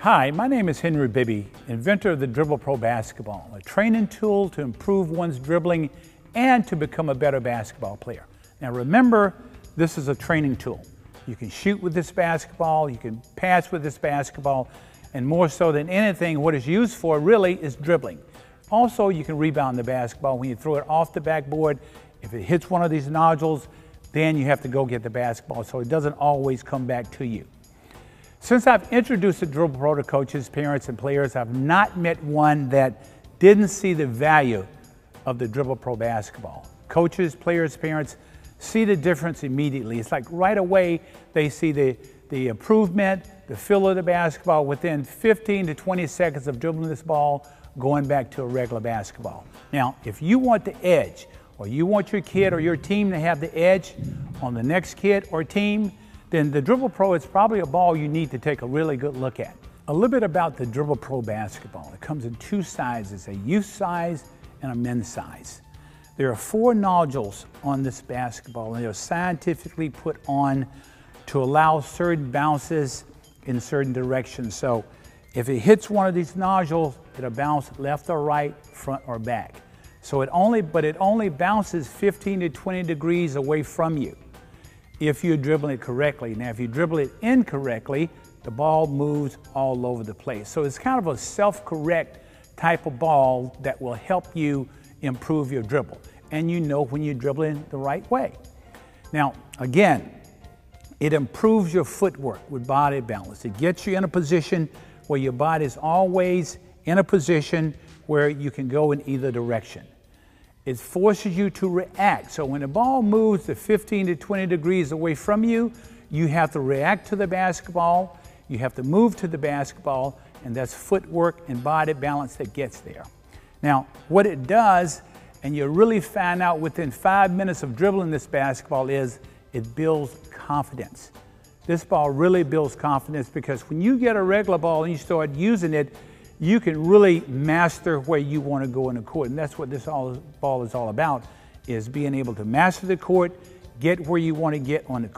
Hi, my name is Henry Bibby, inventor of the DribblePro Basketball, a training tool to improve one's dribbling and to become a better basketball player. Now remember, this is a training tool. You can shoot with this basketball, you can pass with this basketball, and more so than anything, what it's used for really is dribbling. Also, you can rebound the basketball when you throw it off the backboard. If it hits one of these nodules, then you have to go get the basketball, so it doesn't always come back to you. Since I've introduced the DribblePro to coaches, parents, and players, I've not met one that didn't see the value of the DribblePro Basketball. Coaches, players, parents see the difference immediately. It's like right away they see the improvement, the feel of the basketball within 15 to 20 seconds of dribbling this ball, going back to a regular basketball. Now, if you want the edge, or you want your kid or your team to have the edge on the next kid or team, then the DribblePro is probably a ball you need to take a really good look at. A little bit about the DribblePro Basketball. It comes in two sizes, a youth size and a men's size. There are four nodules on this basketball, and they are scientifically put on to allow certain bounces in certain directions. So if it hits one of these nodules, it'll bounce left or right, front or back. So it only bounces 15 to 20 degrees away from you, if you're dribbling it correctly. Now, if you dribble it incorrectly, the ball moves all over the place. So it's kind of a self-correct type of ball that will help you improve your dribble. And you know when you're dribbling the right way. Now, again, it improves your footwork with body balance. It gets you in a position where your body's always in a position where you can go in either direction. It forces you to react. So when the ball moves to 15 to 20 degrees away from you, you have to react to the basketball, you have to move to the basketball, and that's footwork and body balance that gets there. Now, what it does, and you really find out within 5 minutes of dribbling this basketball, is it builds confidence. This ball really builds confidence because when you get a regular ball and you start using it, you can really master where you want to go in the court. And that's what this ball is all about, is being able to master the court, get where you want to get on the court.